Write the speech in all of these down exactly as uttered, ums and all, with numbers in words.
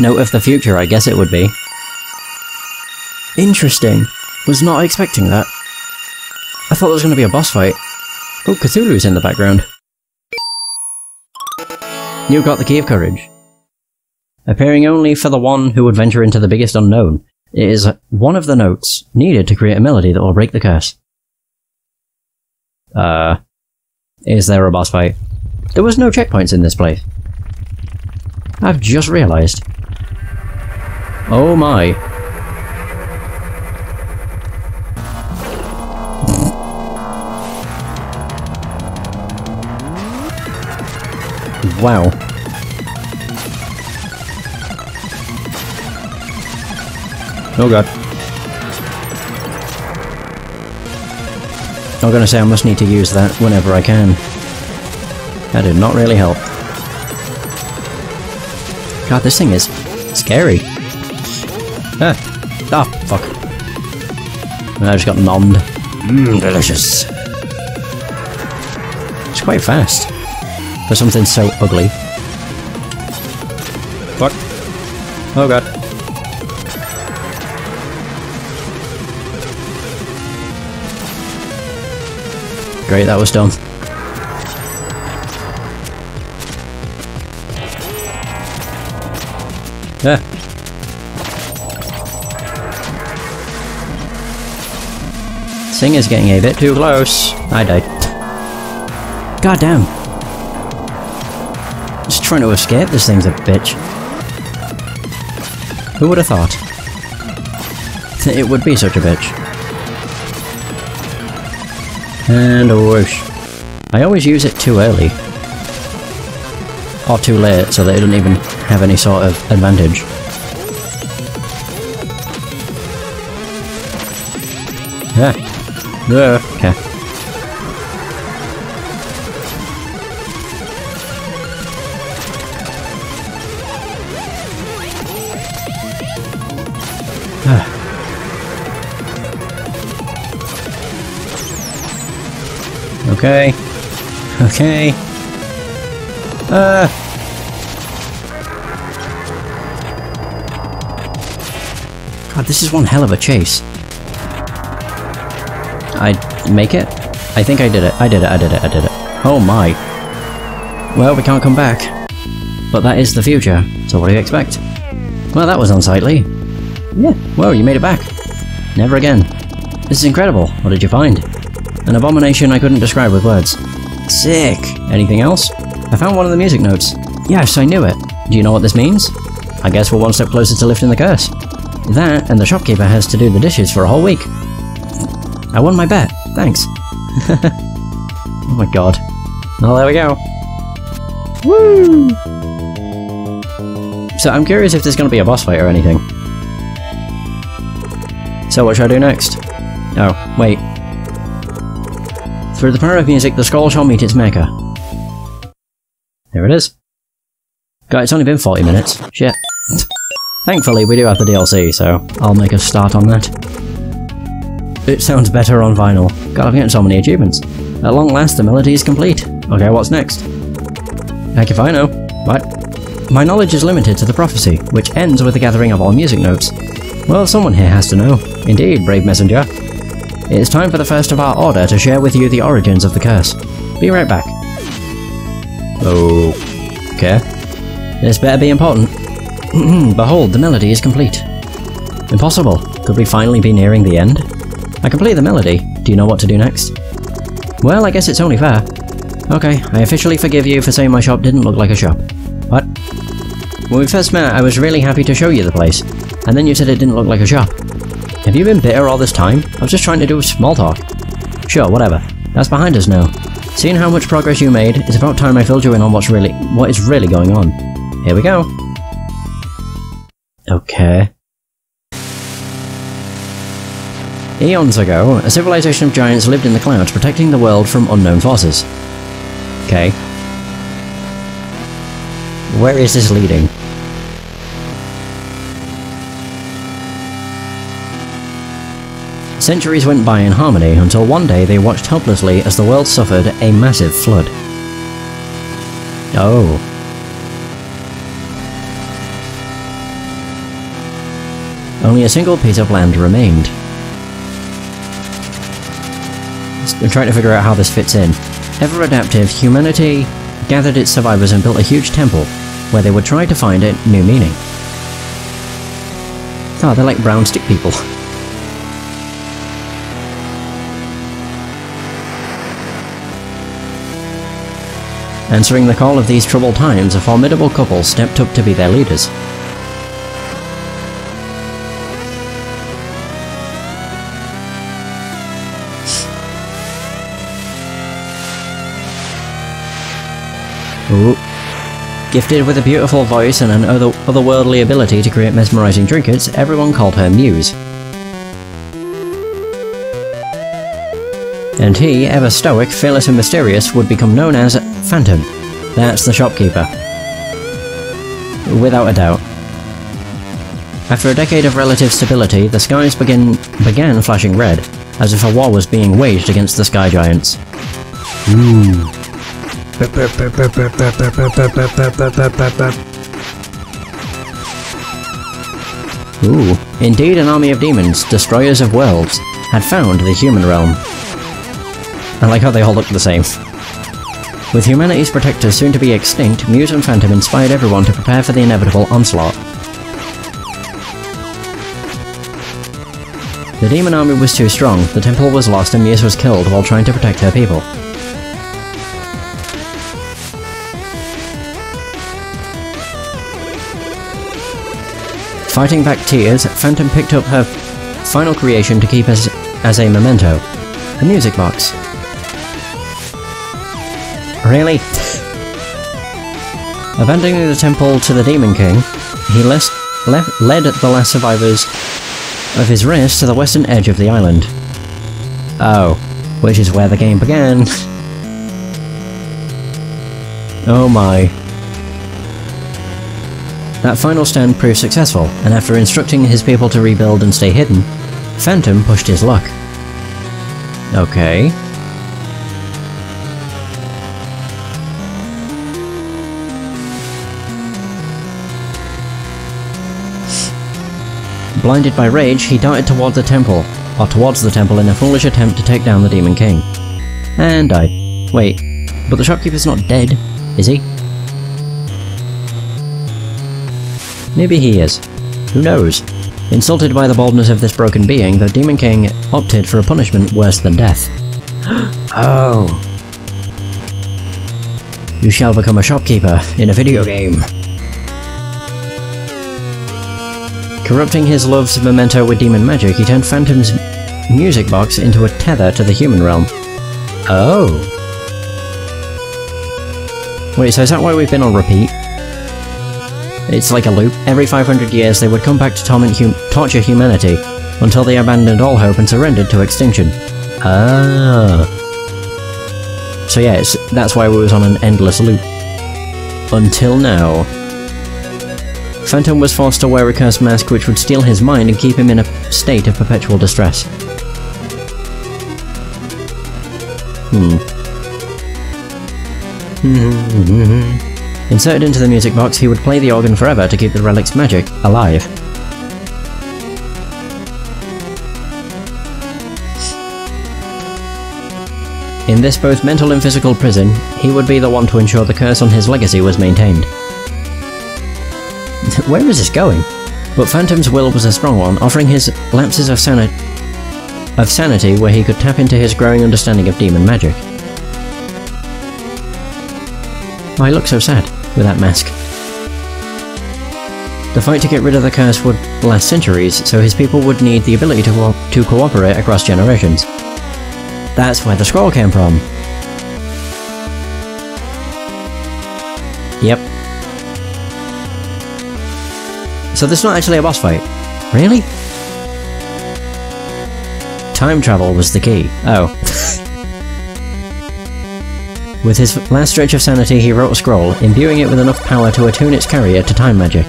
Note of the future, I guess it would be. Interesting. Was not expecting that. I thought there was going to be a boss fight. Oh, Cthulhu's in the background. You got the Key of Courage. Appearing only for the one who would venture into the biggest unknown, it is one of the notes needed to create a melody that will break the curse. Uh... Is there a boss fight? There was no checkpoints in this place. I've just realised. Oh my. Wow. Oh god. I'm gonna say I must need to use that whenever I can. That did not really help. God, this thing is scary. Ah. Oh, fuck. I just got nommed. Mmm, delicious. It's quite fast. For something so ugly. Fuck. Oh god. Great, that was done. Yeah. Thing is getting a bit too close. I died. God damn. Just trying to escape this thing's a bitch. Who would have thought that it would be such a bitch? And whoosh. I always use it too early. Or too late, so that it doesn't even have any sort of advantage. Yeah. Yeah. Okay. Ah. Okay. Okay. Uh... God, this is one hell of a chase. I make it? I think I did it. I did it, I did it, I did it. Oh my. Well, we can't come back. But that is the future, so what do you expect? Well, that was unsightly. Yeah. Whoa, you made it back. Never again. This is incredible. What did you find? An abomination I couldn't describe with words. Sick. Anything else? I found one of the music notes. Yes, I knew it. Do you know what this means? I guess we're one step closer to lifting the curse. That, and the shopkeeper has to do the dishes for a whole week. I won my bet, thanks. Oh my god. Well, there we go. Woo! So I'm curious if there's gonna be a boss fight or anything. So what should I do next? Oh, wait. Through the power of music, the skull shall meet its maker. There it is. God, it's only been forty minutes. Shit. Thankfully, we do have the D L C, so I'll make a start on that. It sounds better on vinyl. God, I've gotten so many achievements. At long last, the melody is complete. Okay, what's next? Heck if I know. What? My knowledge is limited to the prophecy, which ends with the gathering of all music notes. Well, someone here has to know. Indeed, brave messenger. It is time for the first of our order to share with you the origins of the curse. Be right back. Okay. This better be important. Behold, the melody is complete. Impossible. Could we finally be nearing the end? I complete the melody. Do you know what to do next? Well, I guess it's only fair. Okay, I officially forgive you for saying my shop didn't look like a shop. What? When we first met, I was really happy to show you the place, and then you said it didn't look like a shop. Have you been bitter all this time? I was just trying to do small talk. Sure, whatever. That's behind us now. Seeing how much progress you made, it's about time I filled you in on what's really, what is really going on. Here we go. Okay. Eons ago, a civilization of giants lived in the clouds, protecting the world from unknown forces. Okay. Where is this leading? Centuries went by in harmony, until one day they watched helplessly as the world suffered a massive flood. Oh. Only a single piece of land remained. I'm trying to figure out how this fits in. Ever adaptive, humanity gathered its survivors and built a huge temple, where they would try to find it new meaning. Ah, oh, they're like brown stick people. Answering the call of these troubled times, a formidable couple stepped up to be their leaders. Ooh. Gifted with a beautiful voice and an other otherworldly ability to create mesmerizing trinkets, everyone called her Muse. And he, ever stoic, fearless and mysterious, would become known as Phantom. That's the shopkeeper. Without a doubt. After a decade of relative stability, the skies begin, began flashing red, as if a war was being waged against the sky giants. Ooh. Ooh, indeed an army of demons, destroyers of worlds, had found the human realm. I like how they all look the same. With humanity's protectors soon to be extinct, Muse and Phantom inspired everyone to prepare for the inevitable onslaught. The demon army was too strong, the temple was lost and Muse was killed while trying to protect her people. Fighting back tears, Phantom picked up her final creation to keep as, as a memento. The music box. Really? Abandoning the temple to the Demon King, he left, left, led the last survivors of his race to the western edge of the island. Oh, which is where the game began. Oh my. That final stand proved successful, and after instructing his people to rebuild and stay hidden, Phantom pushed his luck. Okay. Blinded by rage, he darted toward the temple, or towards the temple in a foolish attempt to take down the Demon King. And died. Wait, but the shopkeeper's not dead, is he? Maybe he is. Who knows? Insulted by the boldness of this broken being, the Demon King opted for a punishment worse than death. Oh. You shall become a shopkeeper in a video game. Corrupting his love's memento with demon magic, he turned Phantom's music box into a tether to the human realm. Oh. Wait, so is that why we've been on repeat? It's like a loop. Every five hundred years they would come back to torment hum torture humanity, until they abandoned all hope and surrendered to extinction. Ah. So yeah, it's, that's why we was on an endless loop. Until now. Phantom was forced to wear a cursed mask which would steal his mind and keep him in a state of perpetual distress. Hmm. Inserted into the music box, he would play the organ forever to keep the relic's magic alive. In this both mental and physical prison, he would be the one to ensure the curse on his legacy was maintained. Where is this going? But Phantom's will was a strong one, offering his lapses of, san of sanity where he could tap into his growing understanding of demon magic. I look so sad with that mask. The fight to get rid of the curse would last centuries, so his people would need the ability to, co to cooperate across generations. That's where the scroll came from. Yep. So this is not actually a boss fight. Really? Time travel was the key. Oh. With his last stretch of sanity, he wrote a scroll, imbuing it with enough power to attune its carrier to time magic.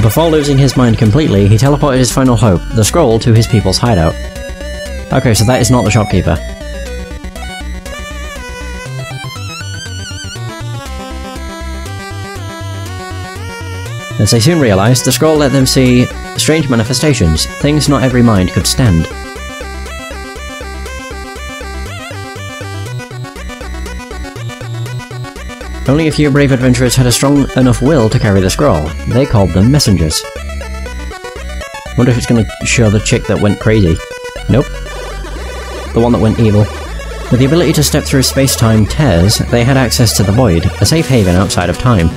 Before losing his mind completely, he teleported his final hope, the scroll, to his people's hideout. Okay, so that is not the shopkeeper. As they soon realised, the scroll let them see strange manifestations, things not every mind could stand. Only a few brave adventurers had a strong enough will to carry the scroll. They called them messengers. Wonder if it's gonna show the chick that went crazy. Nope. The one that went evil. With the ability to step through space-time tears, they had access to the void, a safe haven outside of time.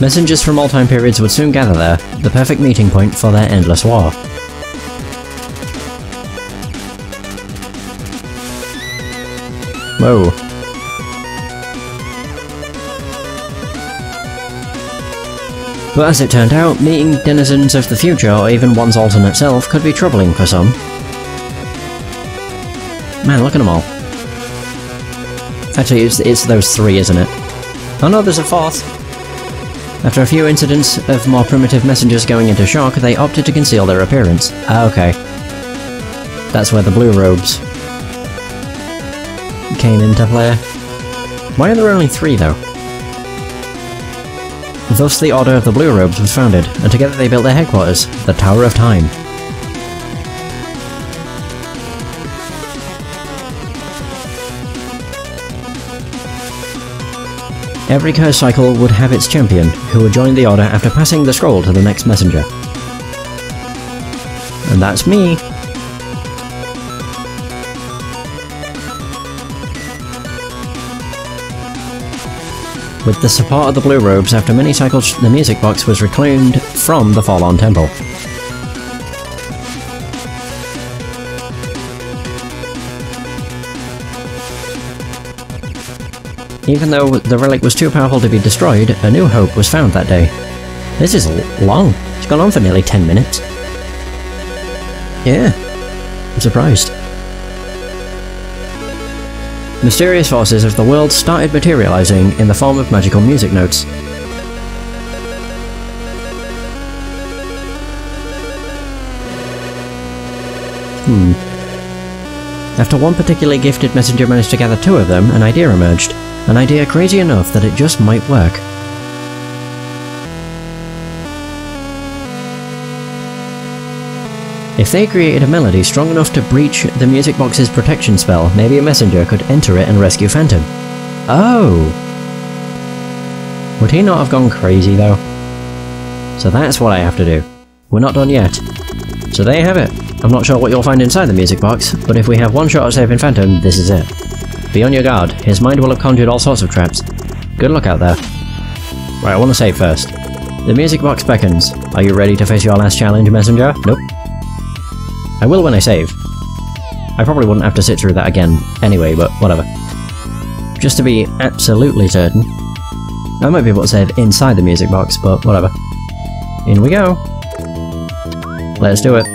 Messengers from all time periods would soon gather there, the perfect meeting point for their endless war. Whoa. But as it turned out, meeting denizens of the future or even one's alternate self could be troubling for some. Man, look at them all. Actually, it's, it's those three, isn't it? Oh no, there's a fourth! After a few incidents of more primitive messengers going into shock, they opted to conceal their appearance. Ah, okay. That's where the blue robes came into play. Why are there only three, though? Thus the Order of the Blue Robes was founded, and together they built their headquarters, the Tower of Time. Every curse cycle would have its champion, who would join the Order after passing the scroll to the next messenger. And that's me! With the support of the Blue Robes, after many cycles the music box was reclaimed from the Fallen Temple. Even though the relic was too powerful to be destroyed, a new hope was found that day. This is long. It's gone on for nearly ten minutes. Yeah. I'm surprised. Mysterious forces of the world started materializing in the form of magical music notes. Hmm. After one particularly gifted messenger managed to gather two of them, an idea emerged. An idea crazy enough that it just might work. If they created a melody strong enough to breach the music box's protection spell, maybe a messenger could enter it and rescue Phantom. Oh! Would he not have gone crazy, though? So that's what I have to do. We're not done yet. So there you have it. I'm not sure what you'll find inside the music box, but if we have one shot at saving Phantom, this is it. Be on your guard. His mind will have conjured all sorts of traps. Good luck out there. Right, I want to save first. The music box beckons. Are you ready to face your last challenge, messenger? Nope. I will when I save. I probably wouldn't have to sit through that again anyway, but whatever. Just to be absolutely certain. I might be able to save inside the music box, but whatever. In we go. Let's do it.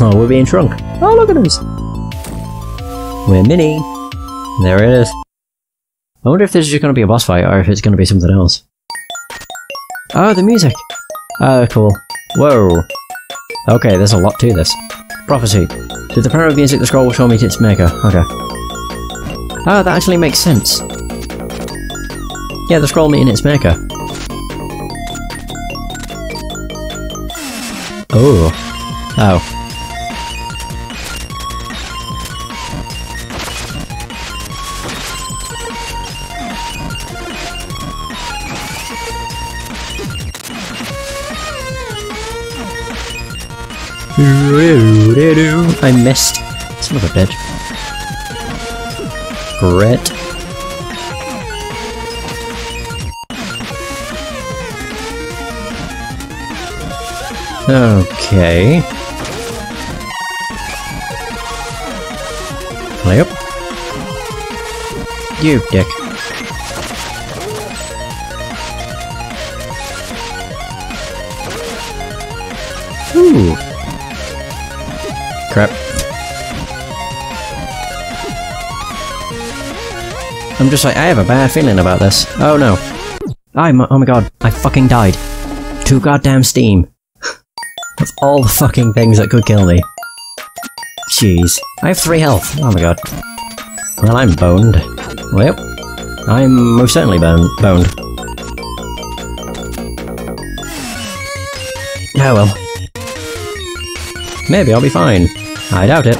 Oh, we're being shrunk. Oh, look at us! We're mini. There it is. I wonder if this is just going to be a boss fight, or if it's going to be something else. Oh, the music! Oh, cool. Whoa. Okay, there's a lot to this. Prophecy. Through the power of music, the scroll will show me its maker. Okay. Oh, that actually makes sense. Yeah, the scroll meeting its maker. Oh. Oh. I missed. Son of a bitch. Grit. Okay. Play up. You dick. Ooh. Crap. I'm just like, I have a bad feeling about this. Oh no. I'm- oh my god, I fucking died. to goddamn Steam. Of all the fucking things that could kill me. Jeez. I have three health. Oh my god. Well, I'm boned. Well, I'm most certainly boned. boned. Oh well. Maybe I'll be fine. I doubt it.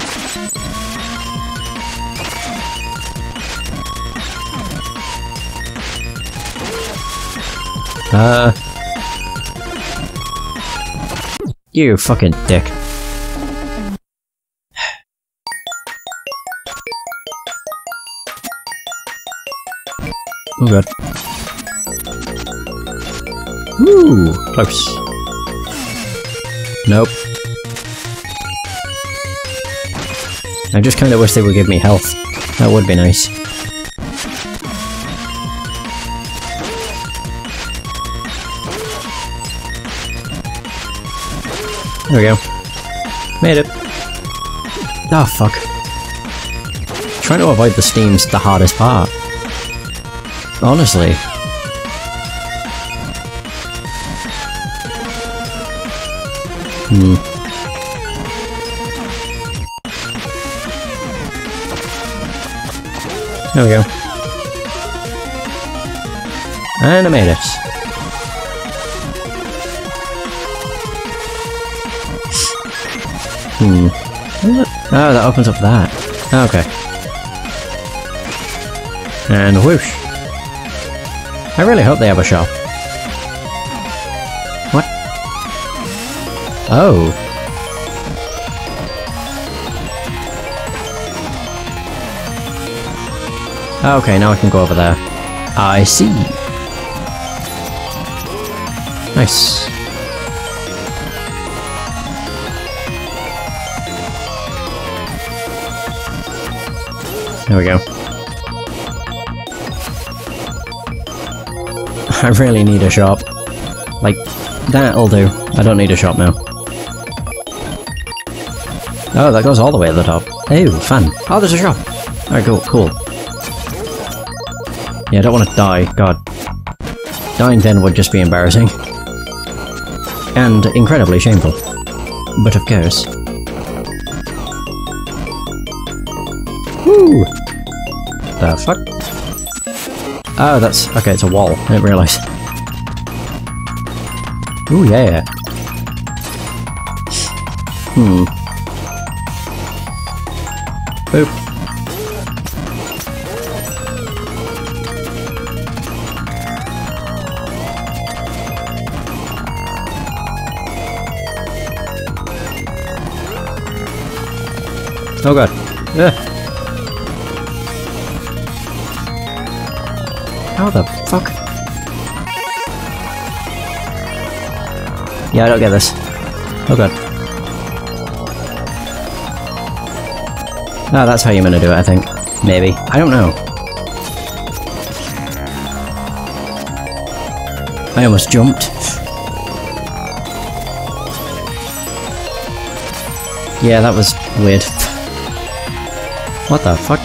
Uh... You fucking dick. Oh god. Woo! Close. Nope. I just kinda wish they would give me health. That would be nice. There we go. Made it. Ah, oh, fuck. Trying to avoid the steam's the hardest part. Honestly. Hmm. There we go. And I made it. Hmm. Oh, that opens up that. Okay. And whoosh. I really hope they have a shop. What? Oh. Okay, now I can go over there. I see. Nice. There we go. I really need a shop. Like, that'll do. I don't need a shop now. Oh, that goes all the way to the top. Oh, fun. Oh, there's a shop! Alright, cool, cool. Yeah, I don't want to die. God. Dying then would just be embarrassing. And incredibly shameful. But of course. Woo! The fuck? Oh, that's... okay, it's a wall. I didn't realise. Ooh, yeah! Hmm. Boop. Oh god. Ugh. How the fuck? Yeah, I don't get this. Oh god. No, oh, that's how you're gonna do it, I think. Maybe. I don't know. I almost jumped. Yeah, that was weird. What the fuck?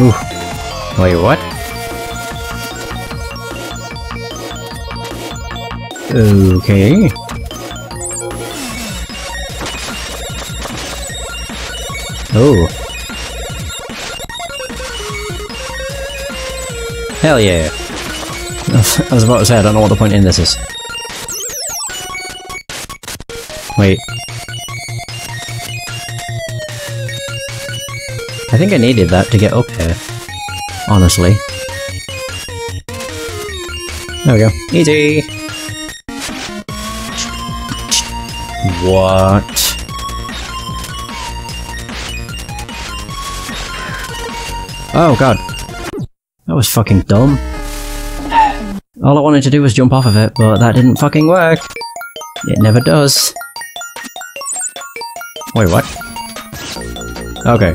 Ooh. Wait, what? Okay. Oh. Hell yeah. I was about to say, I don't know what the point in this is. Wait. I think I needed that to get up here, honestly. There we go. Easy! What? Oh god. That was fucking dumb. All I wanted to do was jump off of it, but that didn't fucking work. It never does. Wait, what? Okay.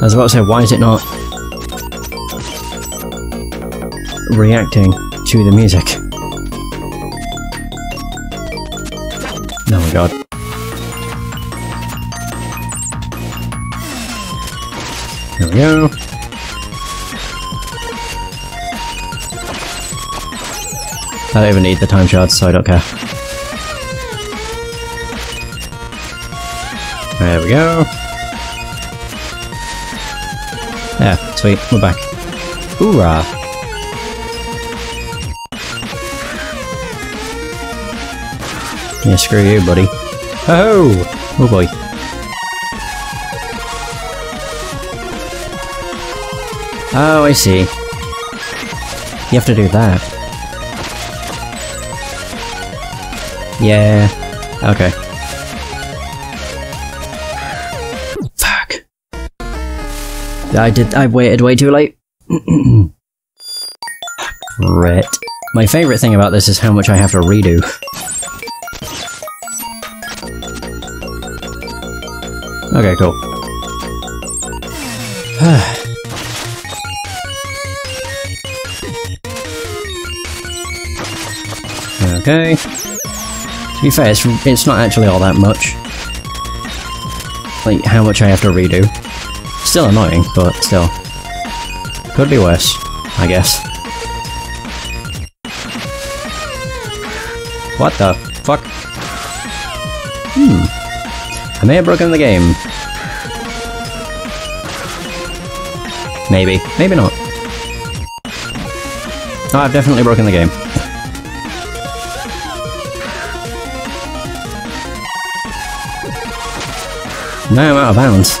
I was about to say, why is it not reacting to the music? Oh my god. There we go. I don't even need the time shards, so I don't care. There we go. Yeah, sweet, we're back. Hoorah! Yeah, screw you, buddy. Ho ho! Oh boy. Oh, I see. You have to do that. Yeah. Okay. Fuck. I did- I waited way too late. Red. My favourite thing about this is how much I have to redo. Okay, cool. Okay. To be fair, it's, it's not actually all that much. Like, how much I have to redo. Still annoying, but still. Could be worse, I guess. What the fuck? Hmm. I may have broken the game. Maybe. Maybe not. No, I've definitely broken the game. Now I'm out of bounds.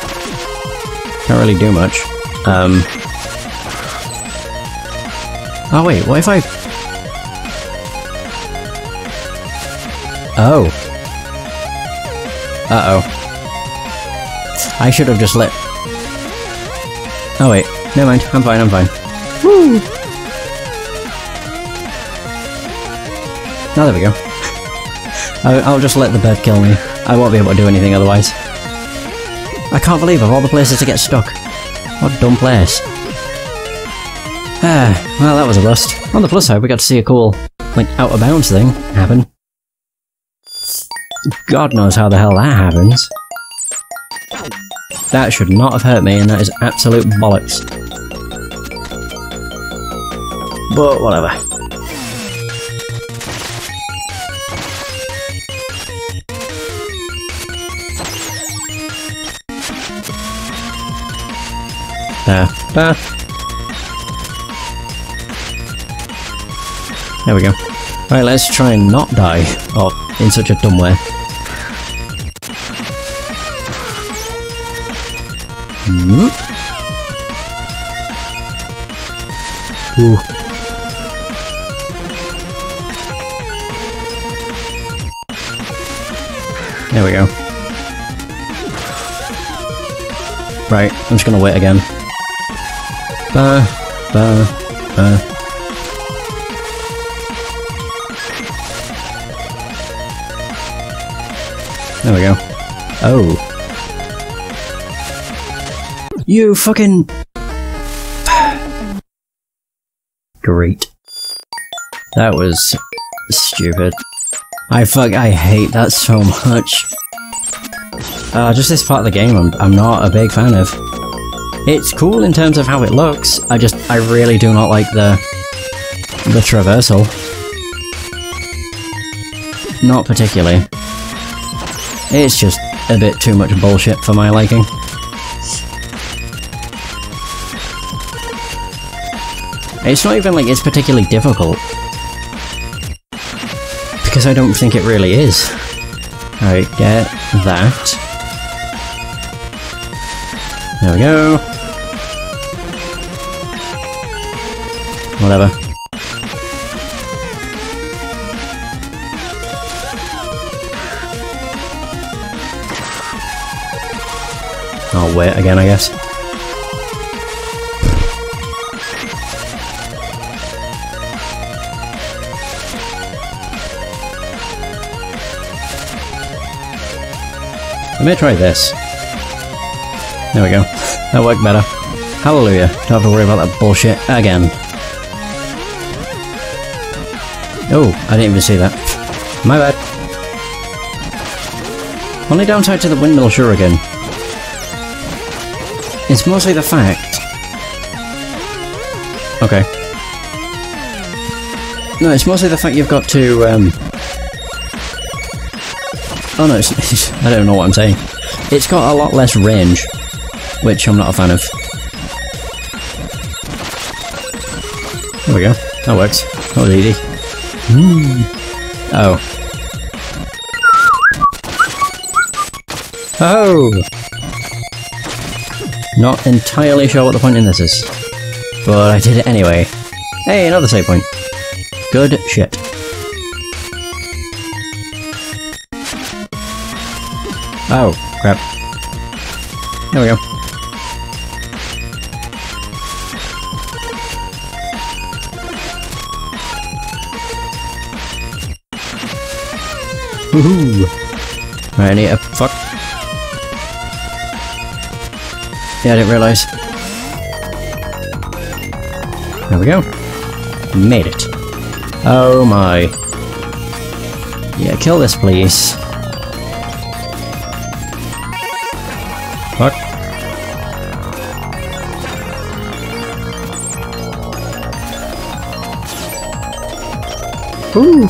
Can't really do much. Um... Oh wait, what if I... Oh. Uh oh. I should have just let. Oh wait, never mind. I'm fine. I'm fine. Woo! Now oh, there we go. I I'll just let the bird kill me. I won't be able to do anything otherwise. I can't believe of all the places to get stuck. What a dumb place. Ah, well that was a bust. On the plus side, we got to see a cool, like out of bounds thing happen. God knows how the hell that happens. That should not have hurt me, and that is absolute bollocks. But whatever. There. There. There we go. Right, let's try and not die. Oh, in such a dumb way. Mm-hmm. Ooh. There we go. Right, I'm just gonna wait again. Uh, uh, uh. There we go. Oh. You fucking... Great. That was... stupid. I fuck- I hate that so much. Uh, just this part of the game I'm, I'm not a big fan of. It's cool in terms of how it looks, I just- I really do not like the... the traversal. Not particularly. It's just a bit too much bullshit for my liking. It's not even like it's particularly difficult. Because I don't think it really is. Alright, get that. There we go. Whatever. I'll wait again, I guess. I may try this. There we go. That worked better. Hallelujah. Don't have to worry about that bullshit again. Oh, I didn't even see that. My bad. Only downside to the Windmill Shuriken. It's mostly the fact... Okay. No, it's mostly the fact you've got to, um... Oh no, it's, it's, I don't know what I'm saying. It's got a lot less range, which I'm not a fan of. There we go. That works. That was easy. Mm. Oh. Oh! Not entirely sure what the point in this is. But I did it anyway. Hey, another save point. Good shit. Oh, crap. There we go. Woohoo! Right, I need a fuck. Yeah, I didn't realise. There we go. Made it. Oh my. Yeah, kill this please. Fuck. Ooh!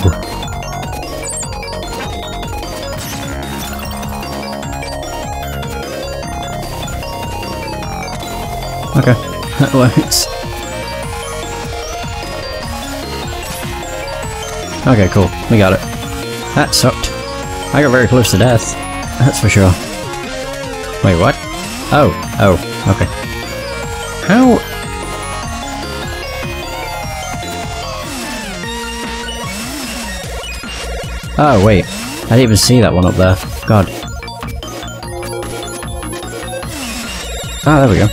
Okay, that works. Okay, cool. We got it. That sucked. I got very close to death. That's for sure. Wait, what? Oh, oh, okay. How? Oh, wait. I didn't even see that one up there. God. Ah, there we go.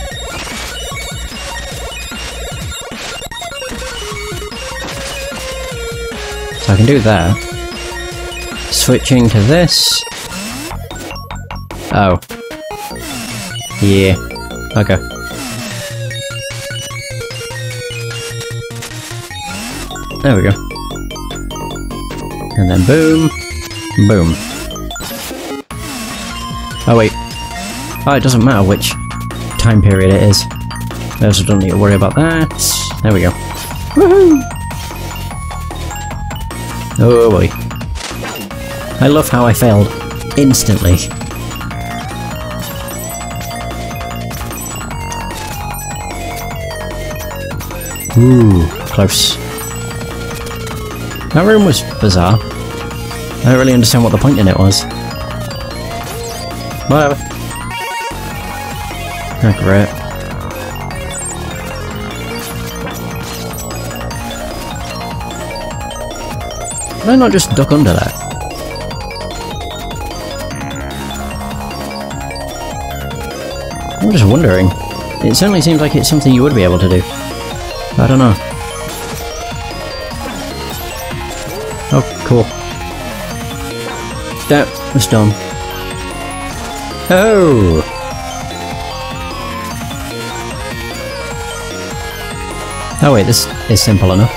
So I can do that. Switching to this. Oh. Yeah. Okay. There we go. And then boom. Boom. Oh wait. Oh, it doesn't matter which time period it is. I also don't need to worry about that. There we go. Woohoo! Oh boy. I love how I failed instantly. Ooh, close. That room was bizarre. I don't really understand what the point in it was. Whatever. Oh, great. Why not just duck under that? I'm just wondering. It certainly seems like it's something you would be able to do. I don't know. Oh, cool. That was dumb. Oh! Oh wait, this is simple enough.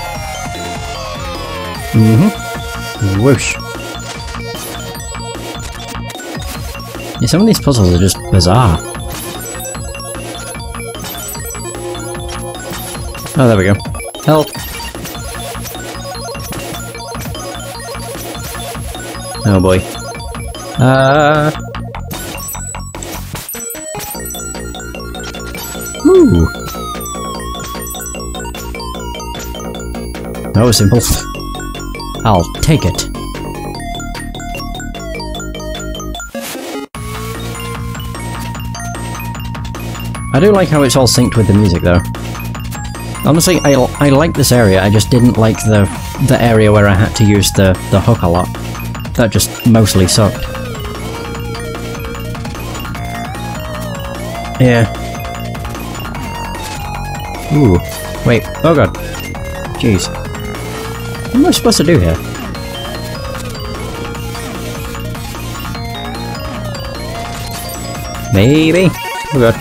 Mm-hmm. Whoosh. Yeah, some of these puzzles are just bizarre. Oh, there we go. Help! Oh boy. Uh. Woo! That was simple. I'll take it. I do like how it's all synced with the music, though. Honestly, I, I like this area, I just didn't like the the area where I had to use the, the hook a lot. That just mostly sucked. Yeah. Ooh. Wait. Oh god. Jeez. What am I supposed to do here? Maybe? Oh god.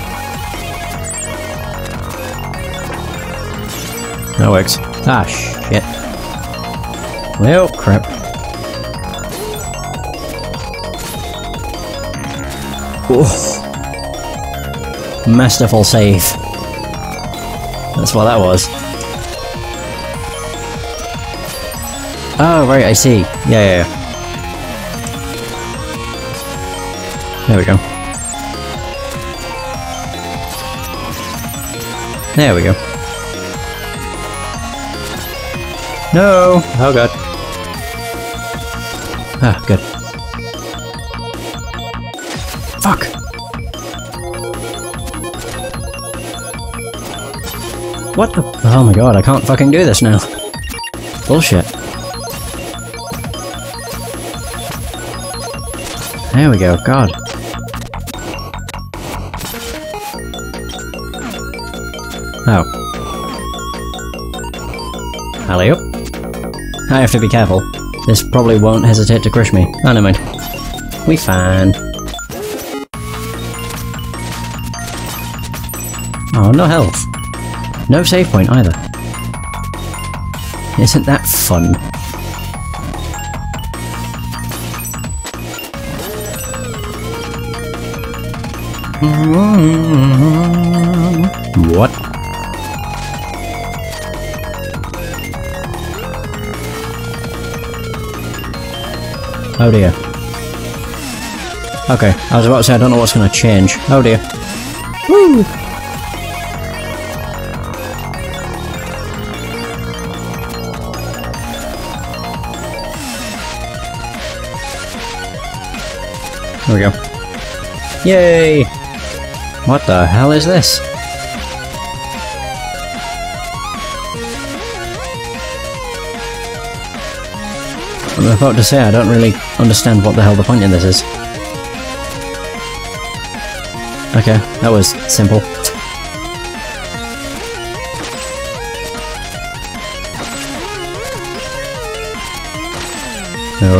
That works. Ah, shit. Well, crap. Oof. Masterful save. That's what that was. Oh, right, I see. Yeah, yeah, yeah. There we go. There we go. No! Oh god. Ah, good. Fuck! What the- oh my god, I can't fucking do this now. Bullshit. There we go, god. Oh. Alley-oop. I have to be careful. This probably won't hesitate to crush me. Oh, never mind. We fine. Oh, no health. No save point either. Isn't that fun? What? Oh dear. Okay, I was about to say I don't know what's going to change. Oh dear. Woo! There we go. Yay! What the hell is this? I'm about to say I don't really understand what the hell the point in this is. Okay, that was simple.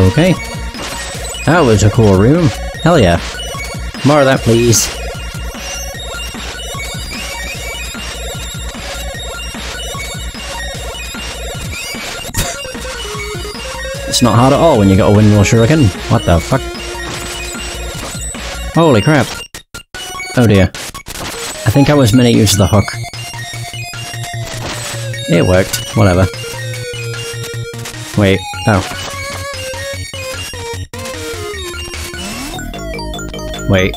Okay. That was a cool room. Hell yeah. More of that, please. It's not hard at all when you got a Windmill Shuriken. What the fuck? Holy crap. Oh dear. I think I was meant to use the hook. It worked. Whatever. Wait. Oh. Wait.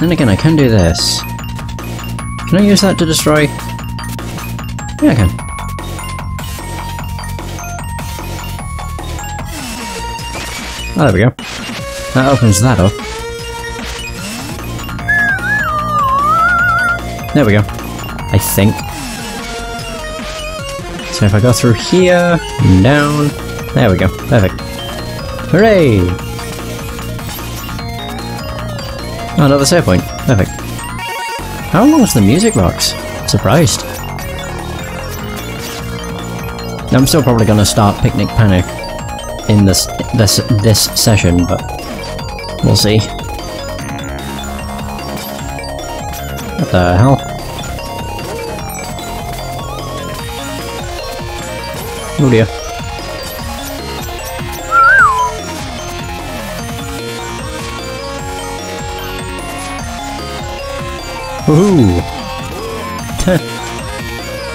Then again, I can do this. Can I use that to destroy? Yeah, I can. Oh, there we go. That opens that up. There we go. I think. So if I go through here, and down... There we go. Perfect. Hooray! Oh, another save point. Perfect. How long was the music box? Surprised. I'm still probably gonna start Picnic Panic in this this this session, but we'll see. What the hell? Oh dear. Woohoo!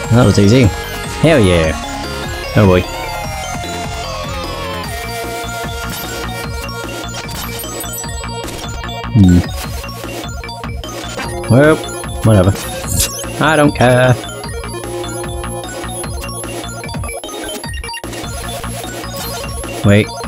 That was easy. Hell yeah! Oh boy. Hmm. Well, whatever. I don't care. Wait.